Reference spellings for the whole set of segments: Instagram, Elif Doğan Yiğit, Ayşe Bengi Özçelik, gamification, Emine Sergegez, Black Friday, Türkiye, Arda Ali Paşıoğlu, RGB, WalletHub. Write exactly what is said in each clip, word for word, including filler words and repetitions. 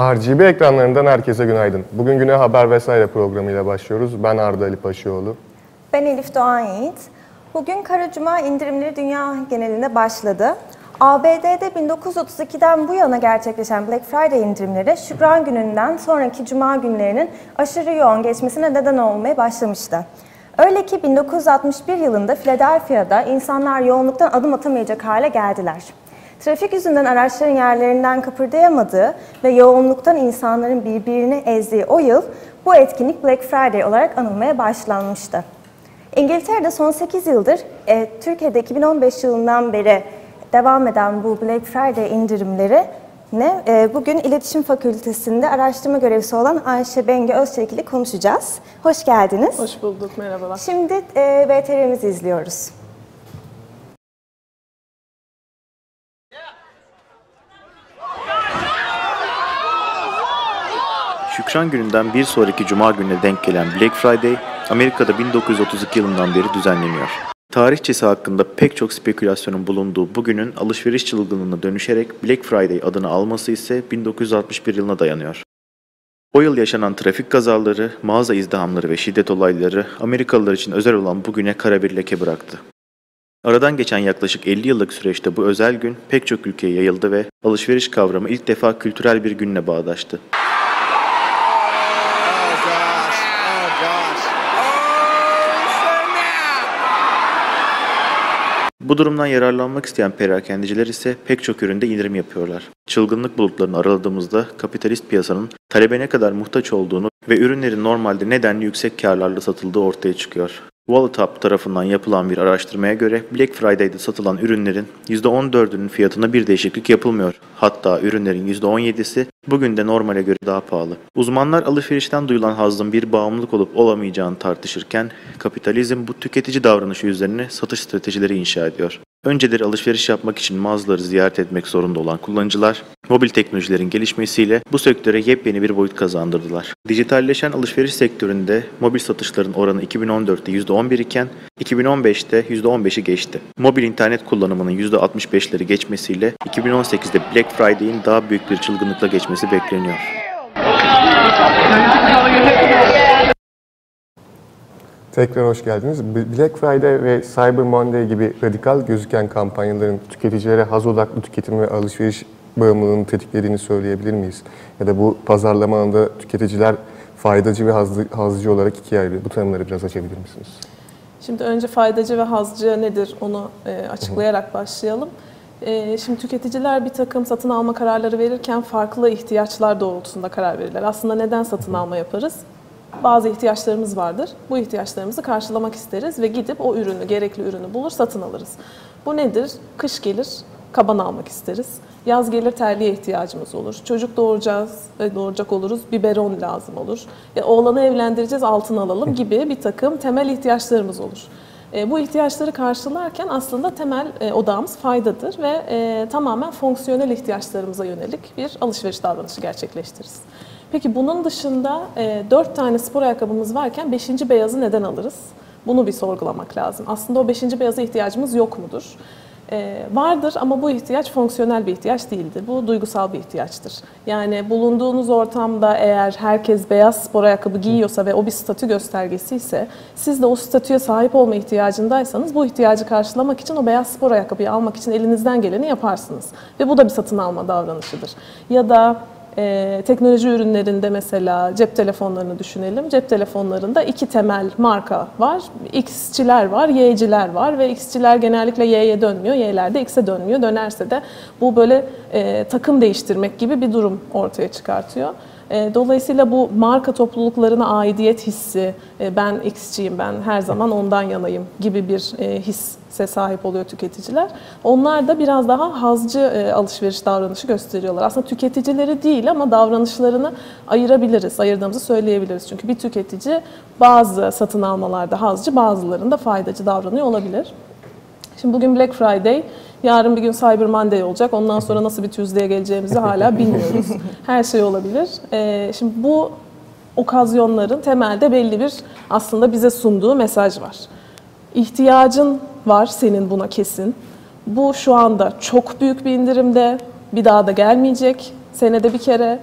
R G B ekranlarından herkese günaydın. Bugün Güne Haber vesaire programıyla başlıyoruz. Ben Arda Ali Paşıoğlu. Ben Elif Doğan Yiğit. Bugün Karacuma indirimleri dünya genelinde başladı. A B D'de bin dokuz yüz otuz ikiden bu yana gerçekleşen Black Friday indirimleri Şükran gününden sonraki Cuma günlerinin aşırı yoğun geçmesine neden olmaya başlamıştı. Öyle ki bin dokuz yüz altmış bir yılında Philadelphia'da insanlar yoğunluktan adım atamayacak hale geldiler. Trafik yüzünden araçların yerlerinden kıpırdayamadığı ve yoğunluktan insanların birbirini ezdiği o yıl bu etkinlik Black Friday olarak anılmaya başlanmıştı. İngiltere'de son sekiz yıldır, e, Türkiye'de iki bin on beş yılından beri devam eden bu Black Friday indirimleri ne e, bugün İletişim Fakültesi'nde araştırma görevlisi olan Ayşe Bengi Özçelik ile konuşacağız. Hoş geldiniz. Hoş bulduk, merhabalar. Şimdi e, B T V'mizi izliyoruz. Şükran gününden bir sonraki Cuma gününe denk gelen Black Friday, Amerika'da bin dokuz yüz otuz iki yılından beri düzenleniyor. Tarihçesi hakkında pek çok spekülasyonun bulunduğu bugünün alışveriş çılgınlığına dönüşerek Black Friday adını alması ise bin dokuz yüz altmış bir yılına dayanıyor. O yıl yaşanan trafik kazaları, mağaza izdihamları ve şiddet olayları Amerikalılar için özel olan bugüne kara bir leke bıraktı. Aradan geçen yaklaşık elli yıllık süreçte bu özel gün pek çok ülkeye yayıldı ve alışveriş kavramı ilk defa kültürel bir günle bağdaştı. Bu durumdan yararlanmak isteyen perakendiciler ise pek çok üründe indirim yapıyorlar. Çılgınlık bulutlarını araladığımızda kapitalist piyasanın talebe ne kadar muhtaç olduğunu ve ürünlerin normalde nedenli yüksek karlarla satıldığı ortaya çıkıyor. WalletHub tarafından yapılan bir araştırmaya göre Black Friday'de satılan ürünlerin yüzde on dördünün fiyatına bir değişiklik yapılmıyor. Hatta ürünlerin yüzde on yedisi bugün de normale göre daha pahalı. Uzmanlar alışverişten duyulan hazın bir bağımlılık olup olamayacağını tartışırken kapitalizm bu tüketici davranışı üzerine satış stratejileri inşa ediyor. Önceleri alışveriş yapmak için mağazaları ziyaret etmek zorunda olan kullanıcılar, mobil teknolojilerin gelişmesiyle bu sektöre yepyeni bir boyut kazandırdılar. Dijitalleşen alışveriş sektöründe mobil satışların oranı iki bin on dörtte yüzde on bir iken iki bin on beşte yüzde on beşi geçti. Mobil internet kullanımının yüzde altmış beşleri geçmesiyle iki bin on sekizde Black Friday'in daha büyük bir çılgınlıkla geçmesi bekleniyor. Tekrar hoş geldiniz. Black Friday ve Cyber Monday gibi radikal gözüken kampanyaların tüketicilere haz odaklı tüketim ve alışveriş bağımlılığını tetiklediğini söyleyebilir miyiz? Ya da bu pazarlama alanında tüketiciler faydacı ve hazlı, hazcı olarak ikiye ayrılıyor. Bu tanımları biraz açabilir misiniz? Şimdi önce faydacı ve hazcı nedir onu açıklayarak başlayalım. Şimdi tüketiciler bir takım satın alma kararları verirken farklı ihtiyaçlar doğrultusunda karar verirler. Aslında neden satın alma yaparız? Bazı ihtiyaçlarımız vardır. Bu ihtiyaçlarımızı karşılamak isteriz ve gidip o ürünü, gerekli ürünü bulur, satın alırız. Bu nedir? Kış gelir, kaban almak isteriz. Yaz gelir, terliğe ihtiyacımız olur. Çocuk doğuracağız, doğuracak oluruz, biberon lazım olur. E, oğlanı evlendireceğiz, altın alalım gibi bir takım temel ihtiyaçlarımız olur. E, bu ihtiyaçları karşılarken aslında temel e, odağımız faydadır ve e, tamamen fonksiyonel ihtiyaçlarımıza yönelik bir alışveriş davranışı gerçekleştiririz. Peki bunun dışında dört tane spor ayakkabımız varken beşinci beyazı neden alırız? Bunu bir sorgulamak lazım. Aslında o beşinci beyaza ihtiyacımız yok mudur? E, vardır ama bu ihtiyaç fonksiyonel bir ihtiyaç değildir. Bu duygusal bir ihtiyaçtır. Yani bulunduğunuz ortamda eğer herkes beyaz spor ayakkabı giyiyorsa ve o bir statü göstergesi ise siz de o statüye sahip olma ihtiyacındaysanız bu ihtiyacı karşılamak için o beyaz spor ayakkabıyı almak için elinizden geleni yaparsınız. Ve bu da bir satın alma davranışıdır. Ya da Ee, teknoloji ürünlerinde mesela cep telefonlarını düşünelim. Cep telefonlarında iki temel marka var. X'çiler var, Y'ciler var ve X'çiler genellikle Y'ye dönmüyor, Y'ler de X'e dönmüyor. Dönerse de bu böyle e, takım değiştirmek gibi bir durum ortaya çıkartıyor. E, dolayısıyla bu marka topluluklarına aidiyet hissi, e, ben X'ciyim, ben her zaman ondan yanayım gibi bir e, hisse sahip oluyor tüketiciler. Onlar da biraz daha hazcı e, alışveriş davranışı gösteriyorlar. Aslında tüketicileri değil ama davranışlarını ayırabiliriz, ayırdığımızı söyleyebiliriz. Çünkü bir tüketici bazı satın almalarda hazcı, bazılarında faydacı davranıyor olabilir. Şimdi bugün Black Friday, yarın bir gün Cyber Monday olacak. Ondan sonra nasıl bir Tuesday'e geleceğimizi hala bilmiyoruz. Her şey olabilir. Ee, şimdi bu okazyonların temelde belli bir aslında bize sunduğu mesaj var. İhtiyacın var senin buna kesin. Bu şu anda çok büyük bir indirimde, bir daha da gelmeyecek. Senede bir kere.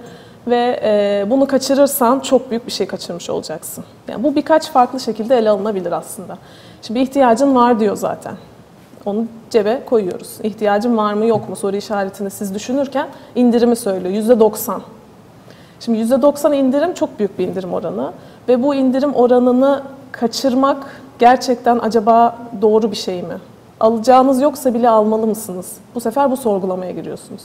Ve e, bunu kaçırırsan çok büyük bir şey kaçırmış olacaksın. Yani bu birkaç farklı şekilde ele alınabilir aslında. Şimdi ihtiyacın var diyor zaten. Onu cebe koyuyoruz. İhtiyacın var mı yok mu soru işaretini siz düşünürken indirimi söylüyor. yüzde doksan. Şimdi yüzde doksan indirim çok büyük bir indirim oranı. Ve bu indirim oranını kaçırmak gerçekten acaba doğru bir şey mi? Alacağınız yoksa bile almalı mısınız? Bu sefer bu sorgulamaya giriyorsunuz.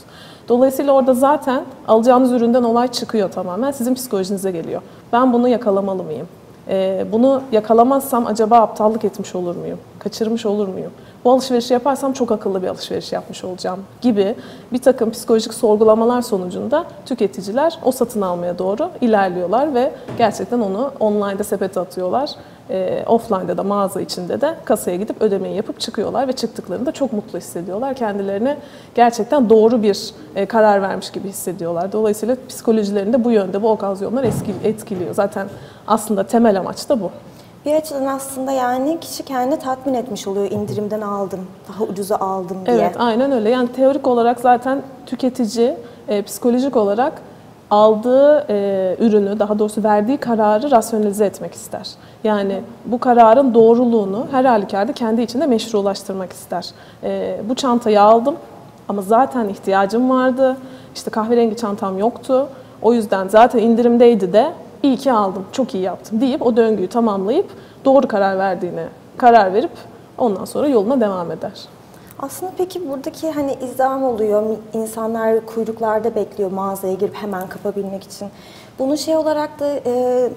Dolayısıyla orada zaten alacağınız üründen olay çıkıyor tamamen. Sizin psikolojinize geliyor. Ben bunu yakalamalı mıyım? Ee, bunu yakalamazsam acaba aptallık etmiş olur muyum? Kaçırmış olur muyum? Bu alışverişi yaparsam çok akıllı bir alışveriş yapmış olacağım gibi bir takım psikolojik sorgulamalar sonucunda tüketiciler o satın almaya doğru ilerliyorlar ve gerçekten onu online'da sepete atıyorlar. E, offline'da da mağaza içinde de kasaya gidip ödemeyi yapıp çıkıyorlar ve çıktıklarında çok mutlu hissediyorlar. Kendilerini gerçekten doğru bir e, karar vermiş gibi hissediyorlar. Dolayısıyla psikolojilerinde bu yönde bu okazyonlar etkiliyor. Zaten aslında temel amaç da bu. Bir açıdan aslında yani kişi kendini tatmin etmiş oluyor, indirimden aldım, daha ucuza aldım diye. Evet, aynen öyle. Yani teorik olarak zaten tüketici e, psikolojik olarak aldığı e, ürünü, daha doğrusu verdiği kararı rasyonalize etmek ister. Yani bu kararın doğruluğunu her halükarda kendi içinde meşrulaştırmak ister. E, bu çantayı aldım ama zaten ihtiyacım vardı, işte kahverengi çantam yoktu, o yüzden zaten indirimdeydi de iyi ki aldım, çok iyi yaptım deyip o döngüyü tamamlayıp doğru karar verdiğine karar verip ondan sonra yoluna devam eder. Aslında peki buradaki hani izdiham oluyor, insanlar kuyruklarda bekliyor mağazaya girip hemen kapabilmek için. Bunu şey olarak da e,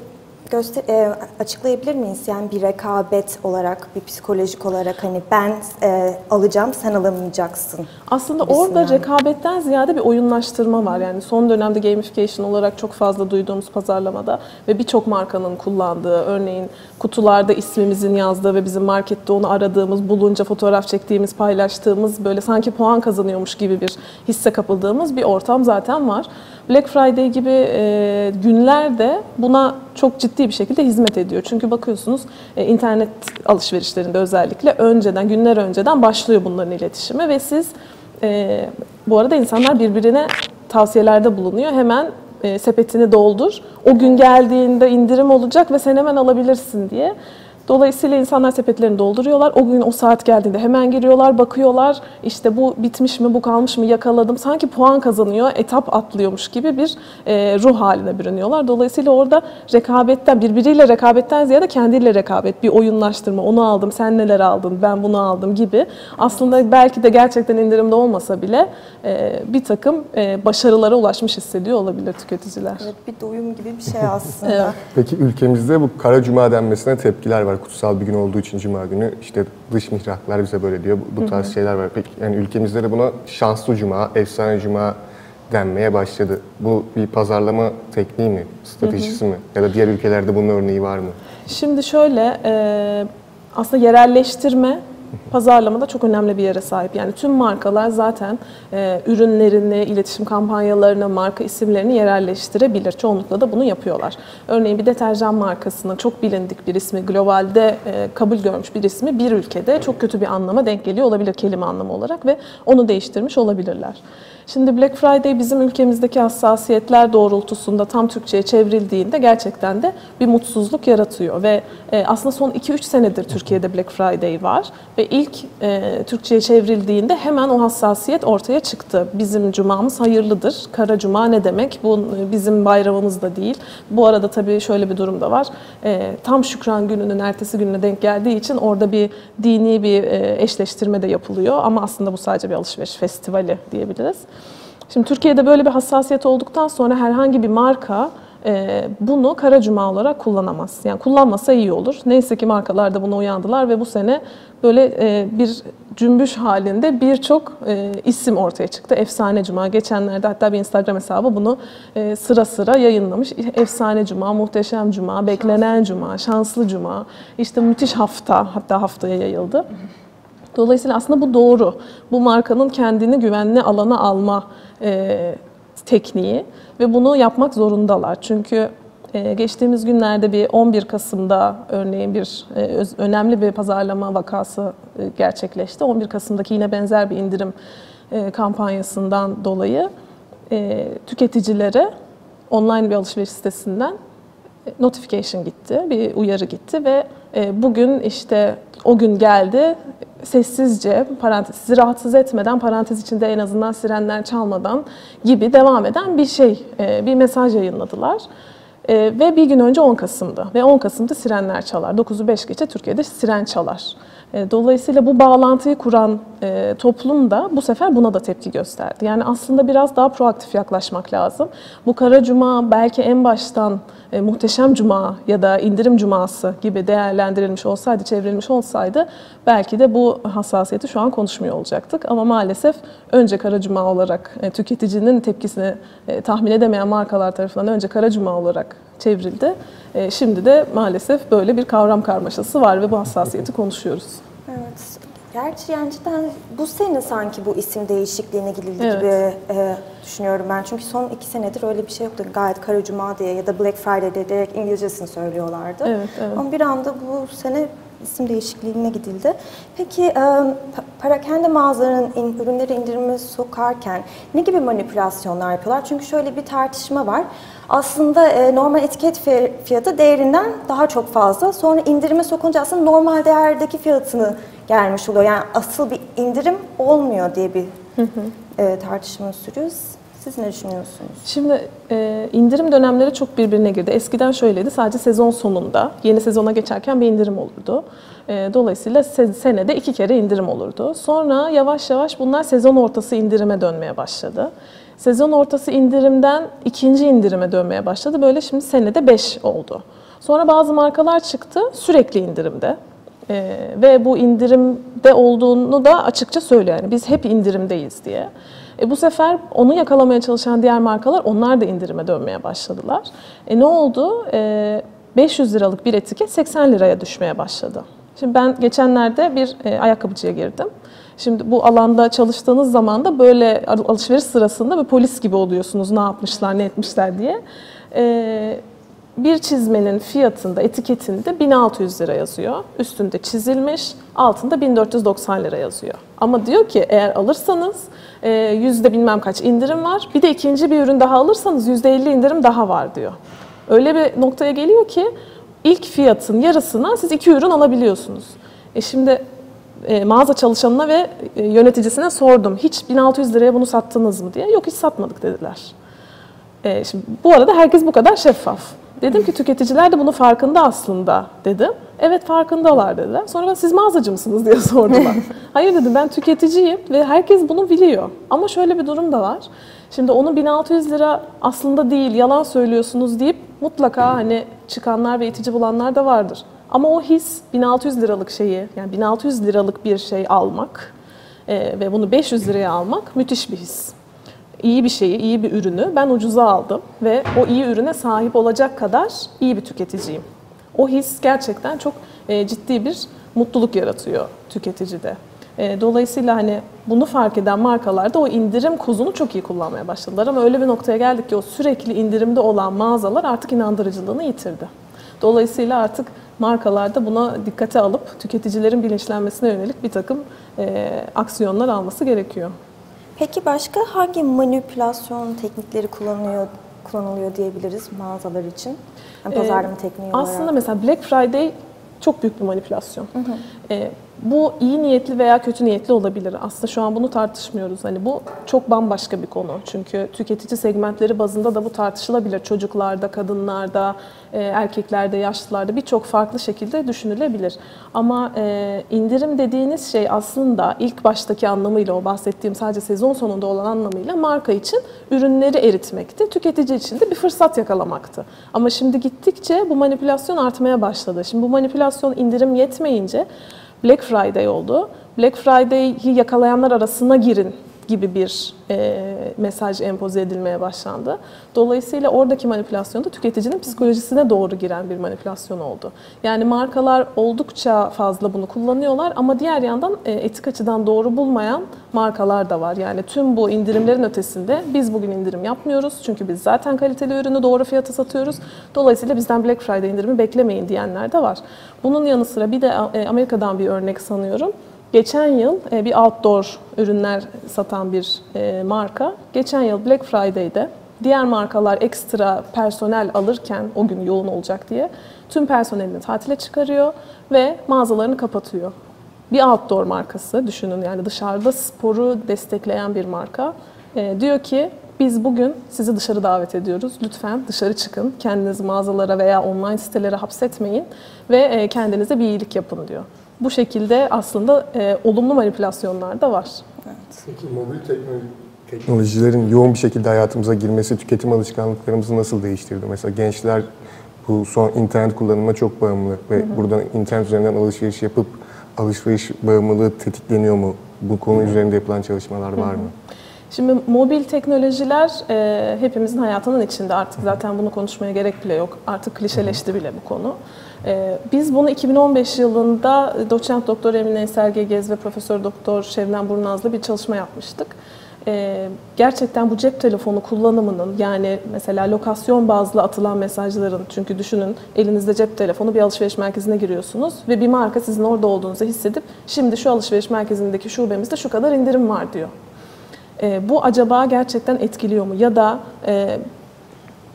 göster e, açıklayabilir miyiz? Yani bir rekabet olarak, bir psikolojik olarak hani ben e, alacağım, sen alamayacaksın. Aslında birisinden. Orada rekabetten ziyade bir oyunlaştırma var. Yani son dönemde gamification olarak çok fazla duyduğumuz pazarlamada ve birçok markanın kullandığı, örneğin kutularda ismimizin yazdığı ve bizim markette onu aradığımız, bulunca fotoğraf çektiğimiz, paylaştığımız, böyle sanki puan kazanıyormuş gibi bir hisse kapıldığımız bir ortam zaten var. Black Friday gibi e, günlerde buna çok ciddi bir şekilde hizmet ediyor. Çünkü bakıyorsunuz e, internet alışverişlerinde özellikle önceden, günler önceden başlıyor bunların iletişimi ve siz e, bu arada insanlar birbirine tavsiyelerde bulunuyor. Hemen e, sepetini doldur. O gün geldiğinde indirim olacak ve sen hemen alabilirsin diye. Dolayısıyla insanlar sepetlerini dolduruyorlar. O gün o saat geldiğinde hemen giriyorlar, bakıyorlar. İşte bu bitmiş mi, bu kalmış mı, yakaladım. Sanki puan kazanıyor, etap atlıyormuş gibi bir e, ruh haline bürünüyorlar. Dolayısıyla orada rekabetten, birbiriyle rekabetten ziyade kendiyle rekabet, bir oyunlaştırma. Onu aldım, sen neler aldın, ben bunu aldım gibi. Aslında belki de gerçekten indirimde olmasa bile e, bir takım e, başarılara ulaşmış hissediyor olabilir tüketiciler. Evet, bir doyum gibi bir şey aslında. Evet. Peki ülkemizde bu Kara Cuma denmesine tepkiler var. Kutsal bir gün olduğu için Cuma günü işte dış mihraklar bize böyle diyor. Bu tarz Hı -hı. şeyler var. Peki yani ülkemizde de buna şanslı Cuma, efsane Cuma denmeye başladı. Bu bir pazarlama tekniği mi, stratejisi Hı -hı. mi? Ya da diğer ülkelerde bunun örneği var mı? Şimdi şöyle, e, aslında yerelleştirme pazarlamada çok önemli bir yere sahip. Yani tüm markalar zaten e, ürünlerini, iletişim kampanyalarını, marka isimlerini yerelleştirebilir. Çoğunlukla da bunu yapıyorlar. Örneğin bir deterjan markasının çok bilindik bir ismi, globalde e, kabul görmüş bir ismi bir ülkede çok kötü bir anlama denk geliyor olabilir kelime anlamı olarak ve onu değiştirmiş olabilirler. Şimdi Black Friday bizim ülkemizdeki hassasiyetler doğrultusunda tam Türkçe'ye çevrildiğinde gerçekten de bir mutsuzluk yaratıyor. Ve aslında son iki üç senedir Türkiye'de Black Friday var ve ilk Türkçe'ye çevrildiğinde hemen o hassasiyet ortaya çıktı. Bizim cumamız hayırlıdır. Kara Cuma ne demek? Bu bizim bayramımız da değil. Bu arada tabii şöyle bir durum da var. Tam Şükran gününün ertesi gününe denk geldiği için orada bir dini bir eşleştirme de yapılıyor. Ama aslında bu sadece bir alışveriş festivali diyebiliriz. Şimdi Türkiye'de böyle bir hassasiyet olduktan sonra herhangi bir marka bunu Kara Cuma olarak kullanamaz. Yani kullanmasa iyi olur. Neyse ki markalar da buna uyandılar ve bu sene böyle bir cümbüş halinde birçok isim ortaya çıktı. Efsane Cuma. Geçenlerde hatta bir Instagram hesabı bunu sıra sıra yayınlamış. Efsane Cuma, muhteşem Cuma, beklenen Cuma, şanslı Cuma, işte müthiş hafta, hatta haftaya yayıldı. Dolayısıyla aslında bu doğru. Bu markanın kendini güvenli alana alma e, tekniği ve bunu yapmak zorundalar. Çünkü e, geçtiğimiz günlerde bir on bir Kasım'da örneğin bir e, öz, önemli bir pazarlama vakası e, gerçekleşti. on bir Kasım'daki yine benzer bir indirim e, kampanyasından dolayı e, tüketicilere online bir alışveriş sitesinden notification gitti, bir uyarı gitti ve bugün işte o gün geldi, sessizce, parantez, sizi rahatsız etmeden, parantez içinde en azından sirenler çalmadan gibi devam eden bir şey, bir mesaj yayınladılar. Ve bir gün önce on Kasım'da ve on Kasım'da sirenler çalar. dokuzu beş geçe Türkiye'de siren çalar. Dolayısıyla bu bağlantıyı kuran toplum da bu sefer buna da tepki gösterdi. Yani aslında biraz daha proaktif yaklaşmak lazım. Bu Kara Cuma belki en baştan Muhteşem Cuma ya da indirim cuması gibi değerlendirilmiş olsaydı, çevrilmiş olsaydı belki de bu hassasiyeti şu an konuşmuyor olacaktık. Ama maalesef önce Kara Cuma olarak tüketicinin tepkisini tahmin edemeyen markalar tarafından önce Kara Cuma olarak çevrildi. Şimdi de maalesef böyle bir kavram karmaşası var ve bu hassasiyeti konuşuyoruz. Evet. Gerçi yani cidden bu sene sanki bu isim değişikliğine gidildi evet. gibi e, düşünüyorum ben. Çünkü son iki senedir öyle bir şey yoktu. Gayet Kara Cuma diye ya da Black Friday diye direkt İngilizcesini söylüyorlardı. Evet, evet. Ama bir anda bu sene isim değişikliğine gidildi. Peki e, parakende mağazaların in, ürünleri indirime sokarken ne gibi manipülasyonlar yapıyorlar? Çünkü şöyle bir tartışma var. Aslında e, normal etiket fiyatı değerinden daha çok fazla. Sonra indirime sokunca aslında normal değerdeki fiyatını gelmiş oluyor. Yani asıl bir indirim olmuyor diye bir hı hı. E, tartışma sürüyoruz. Siz ne düşünüyorsunuz? Şimdi e, indirim dönemleri çok birbirine girdi. Eskiden şöyleydi, sadece sezon sonunda, yeni sezona geçerken bir indirim olurdu. E, dolayısıyla se senede iki kere indirim olurdu. Sonra yavaş yavaş bunlar sezon ortası indirime dönmeye başladı. Sezon ortası indirimden ikinci indirime dönmeye başladı. Böyle şimdi senede beş oldu. Sonra bazı markalar çıktı, sürekli indirimde. E, ve bu indirimde olduğunu da açıkça söylüyor. Yani biz hep indirimdeyiz diye. E bu sefer onu yakalamaya çalışan diğer markalar, onlar da indirime dönmeye başladılar. E ne oldu? E beş yüz liralık bir etiket seksen liraya düşmeye başladı. Şimdi ben geçenlerde bir e, ayakkabıcıya girdim. Şimdi bu alanda çalıştığınız zaman da böyle alışveriş sırasında bir polis gibi oluyorsunuz, ne yapmışlar, ne etmişler diye. E, bir çizmenin fiyatında, etiketinde bin altı yüz lira yazıyor. Üstünde çizilmiş, altında bin dört yüz doksan lira yazıyor. Ama diyor ki eğer alırsanız yüzde bilmem kaç indirim var. Bir de ikinci bir ürün daha alırsanız yüzde elli indirim daha var diyor. Öyle bir noktaya geliyor ki ilk fiyatın yarısına siz iki ürün alabiliyorsunuz. E şimdi e, mağaza çalışanına ve yöneticisine sordum. Hiç bin altı yüz liraya bunu sattınız mı diye. Yok, hiç satmadık dediler. E, şimdi, bu arada herkes bu kadar şeffaf. Dedim ki tüketiciler de bunun farkında aslında dedim. Evet, farkındalar dediler. Sonra ben, siz mağazacı mısınız diye sordular. Hayır dedim, ben tüketiciyim ve herkes bunu biliyor. Ama şöyle bir durum da var. Şimdi onun bin altı yüz lira aslında değil, yalan söylüyorsunuz deyip mutlaka hani çıkanlar ve itici bulanlar da vardır. Ama o his bin altı yüz liralık şeyi, yani bin altı yüz liralık bir şey almak e, ve bunu beş yüz liraya almak müthiş bir his. İyi bir şeyi, iyi bir ürünü ben ucuza aldım ve o iyi ürüne sahip olacak kadar iyi bir tüketiciyim. O his gerçekten çok ciddi bir mutluluk yaratıyor tüketicide. Dolayısıyla hani bunu fark eden markalar da o indirim kozunu çok iyi kullanmaya başladılar. Ama öyle bir noktaya geldik ki o sürekli indirimde olan mağazalar artık inandırıcılığını yitirdi. Dolayısıyla artık markalar da buna dikkate alıp tüketicilerin bilinçlenmesine yönelik bir takım aksiyonlar alması gerekiyor. Peki başka hangi manipülasyon teknikleri kullanılıyor, kullanılıyor diyebiliriz mağazalar için? Yani pazarlama ee, tekniği olarak. Aslında mesela Black Friday çok büyük bir manipülasyon. Hı hı. Ee, bu iyi niyetli veya kötü niyetli olabilir. Aslında şu an bunu tartışmıyoruz. Hani bu çok bambaşka bir konu. Çünkü tüketici segmentleri bazında da bu tartışılabilir. Çocuklarda, kadınlarda, erkeklerde, yaşlılarda birçok farklı şekilde düşünülebilir. Ama indirim dediğiniz şey aslında ilk baştaki anlamıyla, o bahsettiğim sadece sezon sonunda olan anlamıyla marka için ürünleri eritmekti. Tüketici için de bir fırsat yakalamaktı. Ama şimdi gittikçe bu manipülasyon artmaya başladı. Şimdi bu manipülasyon indirim yetmeyince Black Friday oldu. Black Friday'yi yakalayanlar arasına girin gibi bir e, mesaj empoze edilmeye başlandı. Dolayısıyla oradaki manipülasyon da tüketicinin psikolojisine doğru giren bir manipülasyon oldu. Yani markalar oldukça fazla bunu kullanıyorlar ama diğer yandan e, etik açıdan doğru bulmayan markalar da var. Yani tüm bu indirimlerin ötesinde biz bugün indirim yapmıyoruz çünkü biz zaten kaliteli ürünü doğru fiyata satıyoruz. Dolayısıyla bizden Black Friday indirimi beklemeyin diyenler de var. Bunun yanı sıra bir de e, Amerika'dan bir örnek sanıyorum. Geçen yıl bir outdoor ürünler satan bir marka, geçen yıl Black Friday'de Diğer markalar ekstra personel alırken o gün yoğun olacak diye tüm personelini tatile çıkarıyor ve mağazalarını kapatıyor. Bir outdoor markası düşünün, yani dışarıda sporu destekleyen bir marka e, diyor ki biz bugün sizi dışarı davet ediyoruz. Lütfen dışarı çıkın. Kendinizi mağazalara veya online sitelere hapsetmeyin ve kendinize bir iyilik yapın diyor. Bu şekilde aslında e, olumlu manipülasyonlar da var. Evet. Peki mobil teknoloji, teknolojilerin yoğun bir şekilde hayatımıza girmesi tüketim alışkanlıklarımızı nasıl değiştirdi? Mesela gençler bu son internet kullanımına çok bağımlı ve hı hı. buradan internet üzerinden alışveriş yapıp alışveriş bağımlılığı tetikleniyor mu? Bu konu hı hı. üzerinde yapılan çalışmalar var hı hı. mı? Şimdi mobil teknolojiler e, hepimizin hayatının içinde artık, zaten bunu konuşmaya gerek bile yok. Artık klişeleşti bile bu konu. E, biz bunu iki bin on beş yılında doçent doktor Emine Sergegez ve profesör doktor Şevlen Burnaz'la bir çalışma yapmıştık. E, gerçekten bu cep telefonu kullanımının, yani mesela lokasyon bazlı atılan mesajların, çünkü düşünün elinizde cep telefonu, bir alışveriş merkezine giriyorsunuz ve bir marka sizin orada olduğunuzu hissedip şimdi şu alışveriş merkezindeki şubemizde şu kadar indirim var diyor. E, bu acaba gerçekten etkiliyor mu? Ya da e,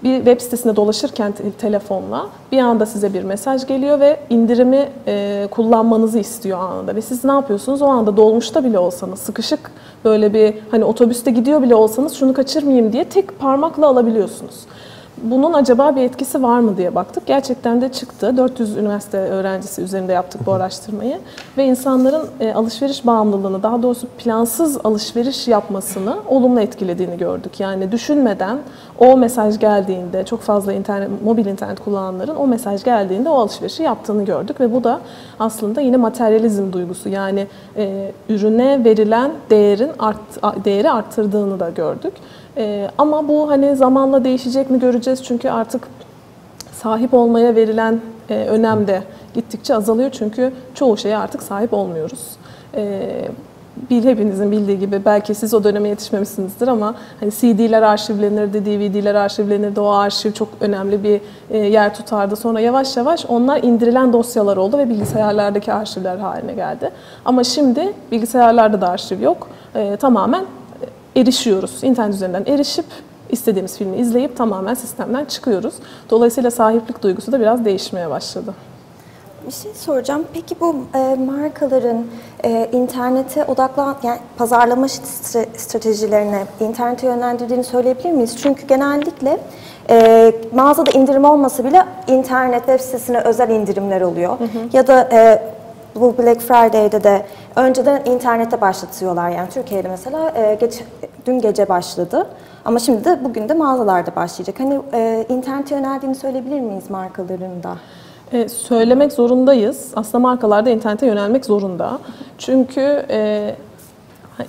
bir web sitesinde dolaşırken te telefonla bir anda size bir mesaj geliyor ve indirimi e, kullanmanızı istiyor anında. Ve siz ne yapıyorsunuz? O anda dolmuşta bile olsanız, sıkışık böyle bir hani otobüste gidiyor bile olsanız şunu kaçırmayayım diye tek parmakla alabiliyorsunuz. Bunun acaba bir etkisi var mı diye baktık. Gerçekten de çıktı. dört yüz üniversite öğrencisi üzerinde yaptık bu araştırmayı. Ve insanların alışveriş bağımlılığını, daha doğrusu plansız alışveriş yapmasını olumlu etkilediğini gördük. Yani düşünmeden o mesaj geldiğinde, çok fazla internet, mobil internet kullananların o mesaj geldiğinde o alışverişi yaptığını gördük. Ve bu da aslında yine materyalizm duygusu. Yani e, ürüne verilen değerin art, değeri arttırdığını da gördük. Ee, ama bu hani zamanla değişecek mi göreceğiz, çünkü artık sahip olmaya verilen e, önem de gittikçe azalıyor, çünkü çoğu şeye artık sahip olmuyoruz. Ee, bil, hepinizin bildiği gibi, belki siz o döneme yetişmemişsinizdir ama hani C D'ler arşivlenirdi, D V D'ler arşivlenirdi, o arşiv çok önemli bir e, yer tutardı. Sonra yavaş yavaş onlar indirilen dosyalar oldu ve bilgisayarlardaki arşivler haline geldi. Ama şimdi bilgisayarlarda da arşiv yok, e, tamamen erişiyoruz. İnternet üzerinden erişip istediğimiz filmi izleyip tamamen sistemden çıkıyoruz. Dolayısıyla sahiplik duygusu da biraz değişmeye başladı. Bir şey soracağım. Peki bu e, markaların e, internete odaklan, yani pazarlama stratejilerine, internete yönlendirdiğini söyleyebilir miyiz? Çünkü genellikle e, mağazada indirim olmasa bile internet web sitesine özel indirimler oluyor. Hı hı. Ya da e, bu Black Friday'de de önceden internette başlatıyorlar. Yani Türkiye'de mesela e, geç, dün gece başladı ama şimdi de bugün de mağazalarda başlayacak. Hani e, internete yöneldiğini söyleyebilir miyiz markalarında? E, söylemek zorundayız. Aslında markalarda internete yönelmek zorunda. Çünkü e,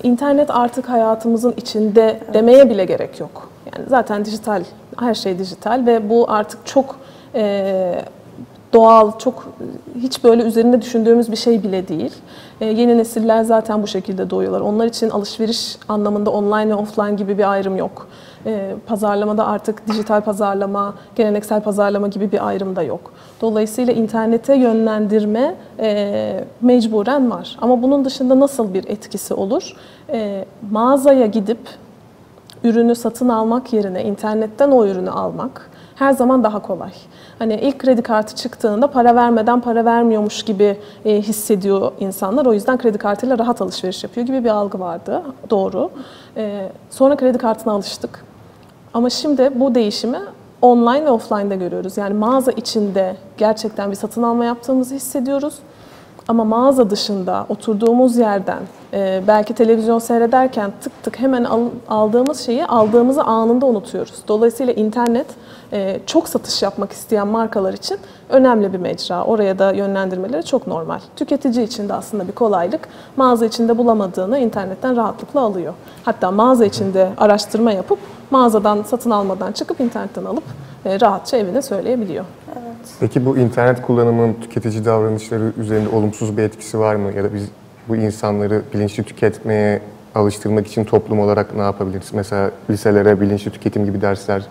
internet artık hayatımızın içinde, evet, demeye bile gerek yok. Yani zaten dijital, her şey dijital ve bu artık çok E, doğal, çok hiç böyle üzerinde düşündüğümüz bir şey bile değil. Ee, yeni nesiller zaten bu şekilde doğuyorlar. Onlar için alışveriş anlamında online ve offline gibi bir ayrım yok. Ee, pazarlamada artık dijital pazarlama, geleneksel pazarlama gibi bir ayrım da yok. Dolayısıyla internete yönlendirme e, mecburen var. Ama bunun dışında nasıl bir etkisi olur? Ee, mağazaya gidip ürünü satın almak yerine internetten o ürünü almak her zaman daha kolay. Hani ilk kredi kartı çıktığında para vermeden para vermiyormuş gibi e, hissediyor insanlar. O yüzden kredi kartıyla rahat alışveriş yapıyor gibi bir algı vardı. Doğru. E, sonra kredi kartına alıştık. Ama şimdi bu değişimi online ve offline'da görüyoruz. Yani mağaza içinde gerçekten bir satın alma yaptığımızı hissediyoruz. Ama mağaza dışında oturduğumuz yerden, e, belki televizyon seyrederken tık tık hemen al, aldığımız şeyi aldığımızı anında unutuyoruz. Dolayısıyla internet e, çok satış yapmak isteyen markalar için önemli bir mecra. Oraya da yönlendirmeleri çok normal. Tüketici için de aslında bir kolaylık. Mağaza içinde bulamadığını internetten rahatlıkla alıyor. Hatta mağaza içinde araştırma yapıp mağazadan satın almadan çıkıp internetten alıp e, rahatça evine söyleyebiliyor. Evet. Peki bu internet kullanımının tüketici davranışları üzerinde olumsuz bir etkisi var mı? Ya da biz bu insanları bilinçli tüketmeye alıştırmak için toplum olarak ne yapabiliriz? Mesela liselere bilinçli tüketim gibi dersler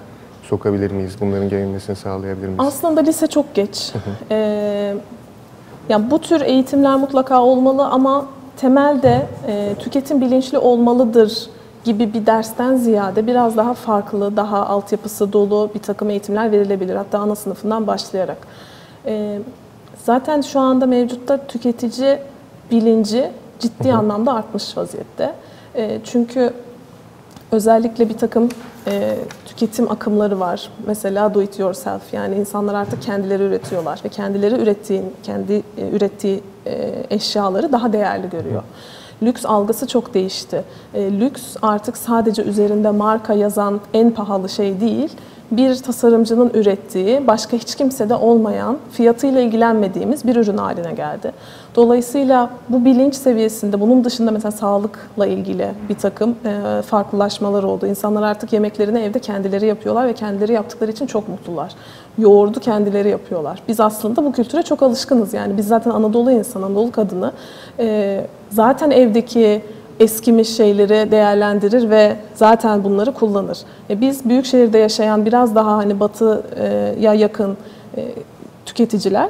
sokabilir miyiz? Bunların gelinmesini sağlayabilir miyiz? Aslında lise çok geç. ee, yani bu tür eğitimler mutlaka olmalı ama temelde e, tüketim bilinçli olmalıdır gibi bir dersten ziyade biraz daha farklı, daha altyapısı dolu bir takım eğitimler verilebilir. Hatta ana sınıfından başlayarak. E, zaten şu anda mevcutta tüketici bilinci ciddi anlamda artmış vaziyette. E, çünkü özellikle bir takım e, tüketim akımları var. Mesela do it yourself, yani insanlar artık kendileri üretiyorlar ve kendileri ürettiği, kendi e, ürettiği e, eşyaları daha değerli görüyor. Lüks algısı çok değişti. E, lüks artık sadece üzerinde marka yazan en pahalı şey değil, bir tasarımcının ürettiği, başka hiç kimsede olmayan, fiyatıyla ilgilenmediğimiz bir ürün haline geldi. Dolayısıyla bu bilinç seviyesinde, bunun dışında mesela sağlıkla ilgili bir takım farklılaşmalar oldu. İnsanlar artık yemeklerini evde kendileri yapıyorlar ve kendileri yaptıkları için çok mutlular. Yoğurdu kendileri yapıyorlar. Biz aslında bu kültüre çok alışkınız. Yani biz zaten Anadolu insanı, Anadolu kadını zaten evdeki eskimiş şeyleri değerlendirir ve zaten bunları kullanır. E biz büyük şehirde yaşayan, biraz daha hani batıya yakın tüketiciler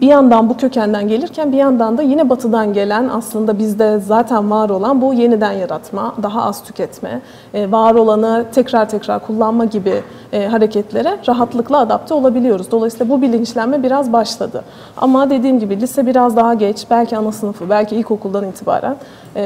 bir yandan bu kökenden gelirken bir yandan da yine batıdan gelen, aslında bizde zaten var olan bu yeniden yaratma, daha az tüketme, var olanı tekrar tekrar kullanma gibi hareketlere rahatlıkla adapte olabiliyoruz. Dolayısıyla bu bilinçlenme biraz başladı. Ama dediğim gibi lise biraz daha geç, belki ana sınıfı, belki ilkokuldan itibaren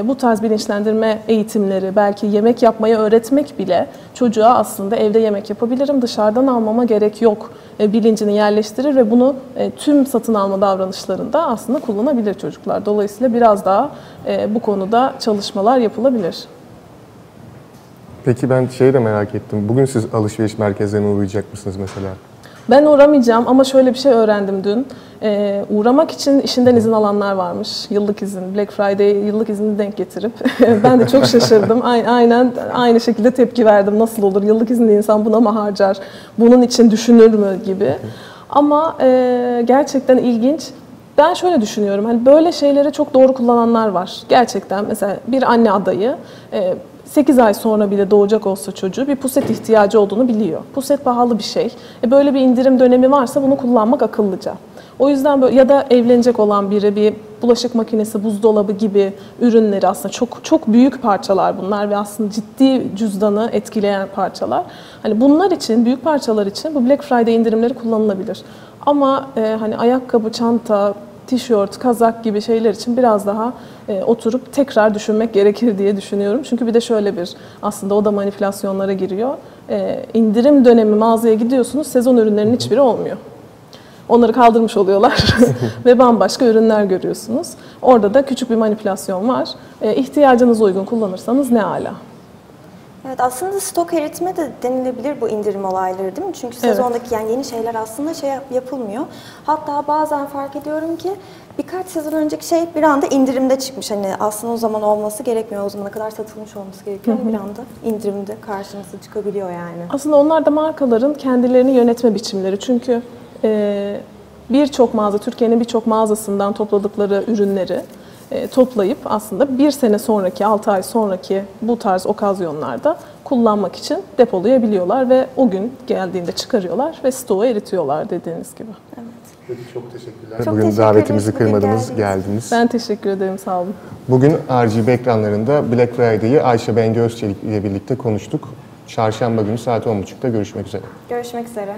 bu tarz bilinçlendirme eğitimleri, belki yemek yapmayı öğretmek bile çocuğa aslında evde yemek yapabilirim, dışarıdan almama gerek yok bilincini yerleştirir ve bunu tüm satın alma davranışlarında aslında kullanabilir çocuklar. Dolayısıyla biraz daha bu konuda çalışmalar yapılabilir. Peki ben şeyi de merak ettim. Bugün siz alışveriş merkezlerine uğrayacak mısınız mesela? Ben uğramayacağım ama şöyle bir şey öğrendim dün. Ee, uğramak için işinden izin alanlar varmış. Yıllık izin, Black Friday yıllık izni denk getirip. Ben de çok şaşırdım. Aynen aynı şekilde tepki verdim. Nasıl olur? Yıllık izinli insan buna mı harcar? Bunun için düşünür mü? Gibi. Ama e, gerçekten ilginç. Ben şöyle düşünüyorum. Hani böyle şeyleri çok doğru kullananlar var. Gerçekten mesela bir anne adayı e, sekiz ay sonra bile doğacak olsa çocuğu bir puset ihtiyacı olduğunu biliyor. Puset pahalı bir şey. E böyle bir indirim dönemi varsa bunu kullanmak akıllıca. O yüzden böyle, ya da evlenecek olan biri bir bulaşık makinesi, buzdolabı gibi ürünleri, aslında çok çok büyük parçalar bunlar ve aslında ciddi cüzdanı etkileyen parçalar. Hani bunlar için, büyük parçalar için bu Black Friday indirimleri kullanılabilir. Ama e, hani ayakkabı, çanta, tişört, kazak gibi şeyler için biraz daha e, oturup tekrar düşünmek gerekir diye düşünüyorum. Çünkü bir de şöyle bir, aslında o da manipülasyonlara giriyor. E, indirim dönemi mağazaya gidiyorsunuz, sezon ürünlerinin hiçbiri olmuyor. Onları kaldırmış oluyorlar ve bambaşka ürünler görüyorsunuz. Orada da küçük bir manipülasyon var. E, ihtiyacınıza uygun kullanırsanız ne ala. Evet, aslında stok eritme de denilebilir bu indirim olayları, değil mi? Çünkü sezondaki, evet, yani yeni şeyler aslında şey yapılmıyor. Hatta bazen fark ediyorum ki birkaç sezon önceki şey bir anda indirimde çıkmış. Hani aslında o zaman olması gerekmiyor. O zamana kadar satılmış olması gerekiyor. Hı hı. Bir anda indirimde karşımıza çıkabiliyor yani. Aslında onlar da markaların kendilerini yönetme biçimleri. Çünkü e, birçok mağaza, Türkiye'nin birçok mağazasından topladıkları ürünleri toplayıp aslında bir sene sonraki, altı ay sonraki bu tarz okazyonlarda kullanmak için depolayabiliyorlar ve o gün geldiğinde çıkarıyorlar ve stoğu eritiyorlar, dediğiniz gibi. Evet. Peki, çok teşekkürler. Çok Bugün teşekkür davetimizi ederiz. kırmadınız, Bugün geldiniz. geldiniz. Ben teşekkür ederim, sağ olun. Bugün R G B ekranlarında Black Friday'yi Ayşe Bengi Özçelik ile birlikte konuştuk. Çarşamba günü saat on buçukta görüşmek üzere. Görüşmek üzere.